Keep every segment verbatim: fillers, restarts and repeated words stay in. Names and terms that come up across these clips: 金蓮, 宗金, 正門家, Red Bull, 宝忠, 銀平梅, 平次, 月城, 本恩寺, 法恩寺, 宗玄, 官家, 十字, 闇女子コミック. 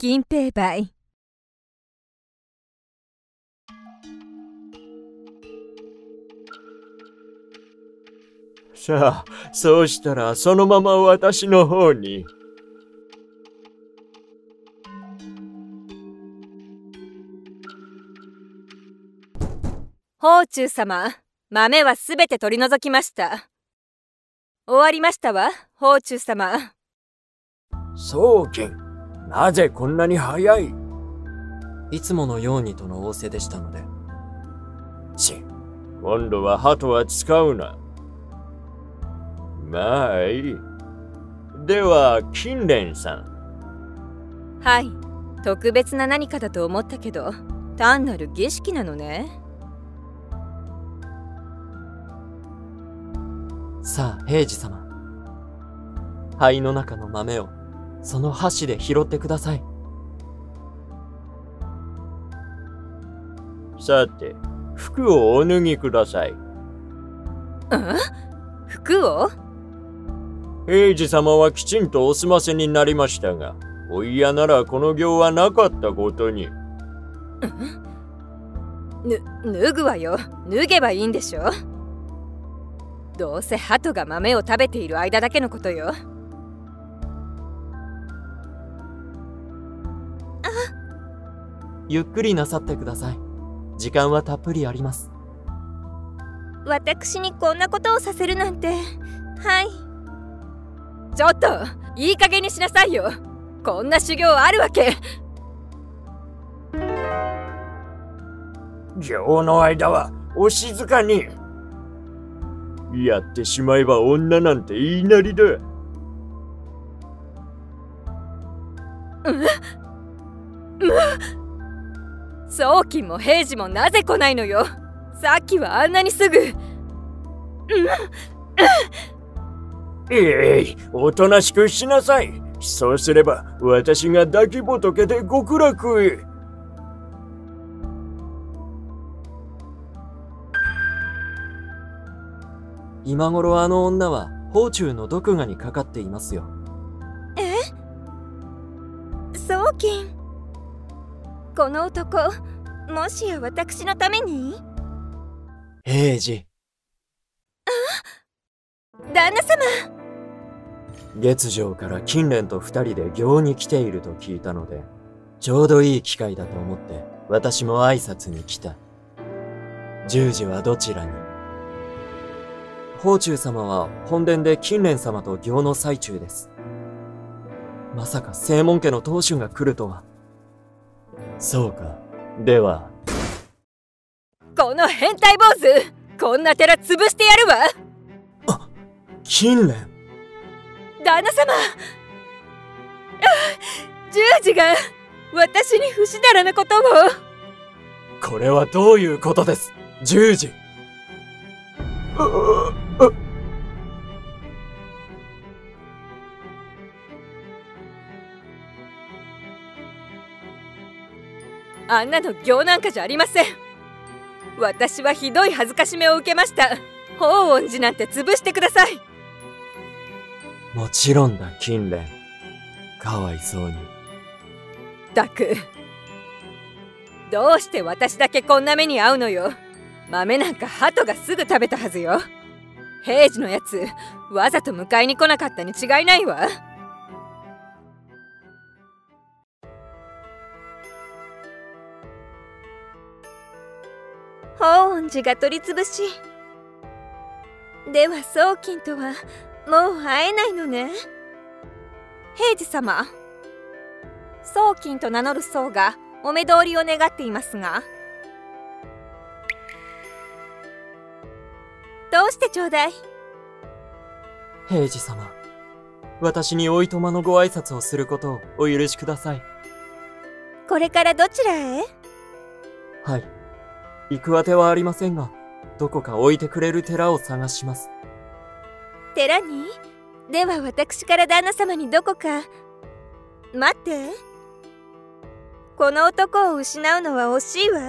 銀平梅。さあ、そうしたらそのまま私の方に。宝忠様、豆はすべて取り除きました。終わりましたわ、宝忠様。宗玄、なぜこんなに早い？いつものようにとの仰せでしたので。ち、今度は鳩は使うな。まあいい。では、金蓮さん。はい、特別な何かだと思ったけど、単なる儀式なのね。さあ、平次様。灰の中の豆を、その箸で拾ってください。さて、服をお脱ぎください。あ？服を？平次様はきちんとお済ませになりましたが、お嫌ならこの行はなかったことに。ぬ、脱ぐわよ。脱げばいいんでしょ。どうせ鳩が豆を食べている間だけのことよ。ゆっくりなさってください。時間はたっぷりあります。私にこんなことをさせるなんて、はい。ちょっと、いい加減にしなさいよ。こんな修行あるわけ。行の間はお静かに。やってしまえば女なんて言いなりだ。うん？うん？宗金も平次もなぜ来ないのよ。さっきはあんなにすぐ。えい、おとなしくしなさい。そうすれば私が抱き仏で極楽へ。今頃あの女は宝忠の毒牙にかかっていますよ。え？宗金、この男、もしや私のために？平次。あ、旦那様。月城から金蓮と二人で行に来ていると聞いたので、ちょうどいい機会だと思って私も挨拶に来た。十時はどちらに？宝忠様は本殿で金蓮様と行の最中です。まさか正門家の当主が来るとは。そうか、では。この変態坊主、こんな寺潰してやるわ。あ、金蓮。旦那様、十字が私に不死だらなことを。これはどういうことです、十字。ああ、あんなの行なんかじゃありません。私はひどい恥ずかしめを受けました。法恩寺なんて潰してください。もちろんだ、金蓮。かわいそうに。ったく、どうして私だけこんな目に遭うのよ。豆なんか鳩がすぐ食べたはずよ。平次のやつ、わざと迎えに来なかったに違いないわ。法恩寺が取り潰し、では宗金とはもう会えないのね。平次様、宗金と名乗る僧がお目通りを願っていますが。どうしてちょうだい。平次様、私においとまのご挨拶をすることをお許しください。これからどちらへ？はい、行くあてはありませんが、どこか置いてくれる寺を探します。寺に？では私から旦那様にどこか。待って。この男を失うのは惜しいわ。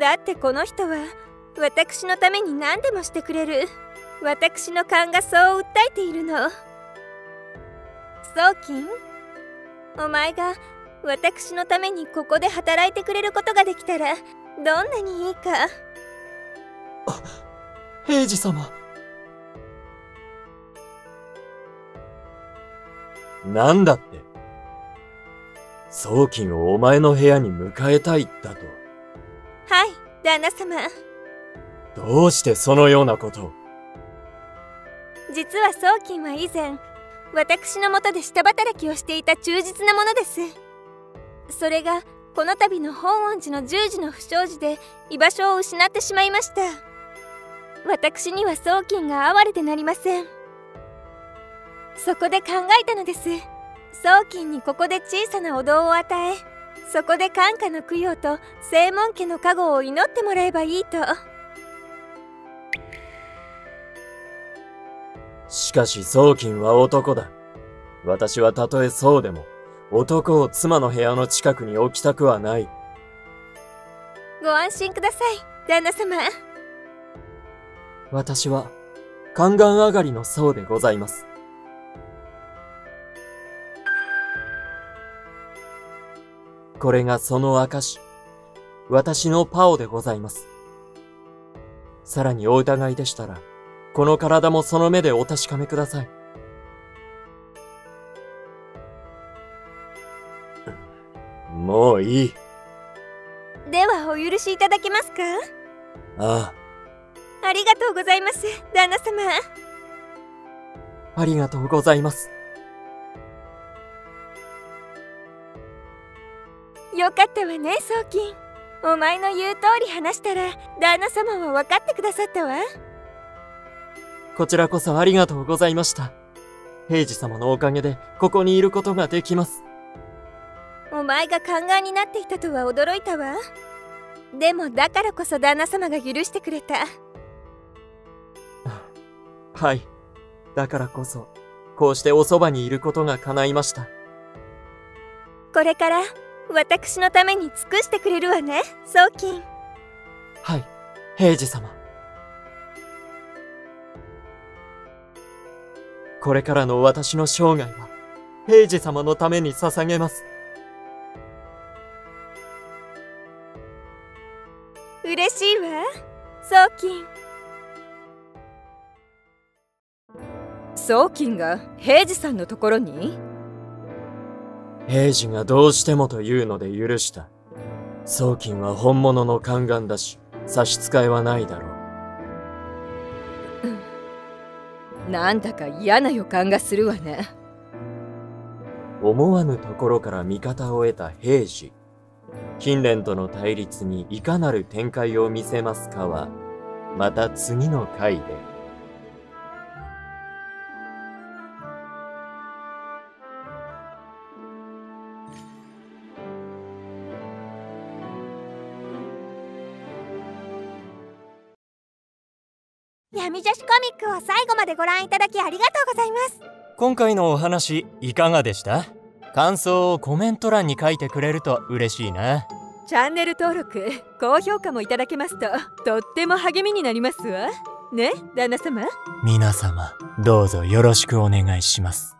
だってこの人は私のために何でもしてくれる。私の勘がそう訴えているの。宗金、お前が私のためにここで働いてくれることができたらどんなにいいか。あ、平次様。なんだって。宗金をお前の部屋に迎えたいだと。はい、旦那様。どうしてそのようなことを。実は宗金は以前、私のもとで下働きをしていた忠実なものです。それが、この度の本恩寺の十時の不祥事で居場所を失ってしまいました。私には宗金が哀れでなりません。そこで考えたのです。宗金にここで小さなお堂を与え、そこで官家の供養と正門家の加護を祈ってもらえばいいと。しかし宗金は男だ。私はたとえそうでも男を妻の部屋の近くに置きたくはない。ご安心ください、旦那様。私は宦官上がりの僧でございます。これがその証、私のパオでございます。さらにお疑いでしたら、この体もその目でお確かめください。もういい。ではお許しいただけますか？ああ。ありがとうございます、旦那様。ありがとうございます。よかったわね、宗金。お前の言う通り話したら旦那様は分かってくださったわ。こちらこそありがとうございました。平次様のおかげでここにいることができます。お前が宦官になっていたとは驚いたわ。でもだからこそ旦那様が許してくれた。はい、だからこそこうしておそばにいることが叶いました。これから私のために尽くしてくれるわね、宗金。はい、平次様。これからの私の生涯は平次様のために捧げます。嬉しいわ、宗金。宗金が平次さんのところに？平次がどうしてもというので許した。宗金は本物の宦官だし、差し支えはないだろう。うん、なんだか嫌な予感がするわね。思わぬところから味方を得た平次。金蓮との対立にいかなる展開を見せますかは、また次の回で。闇女子コミックを最後までご覧いただきありがとうございます。今回のお話いかがでした？感想をコメント欄に書いてくれると嬉しいな。チャンネル登録、高評価もいただけますととっても励みになりますわ。ね、旦那様。皆様、どうぞよろしくお願いします。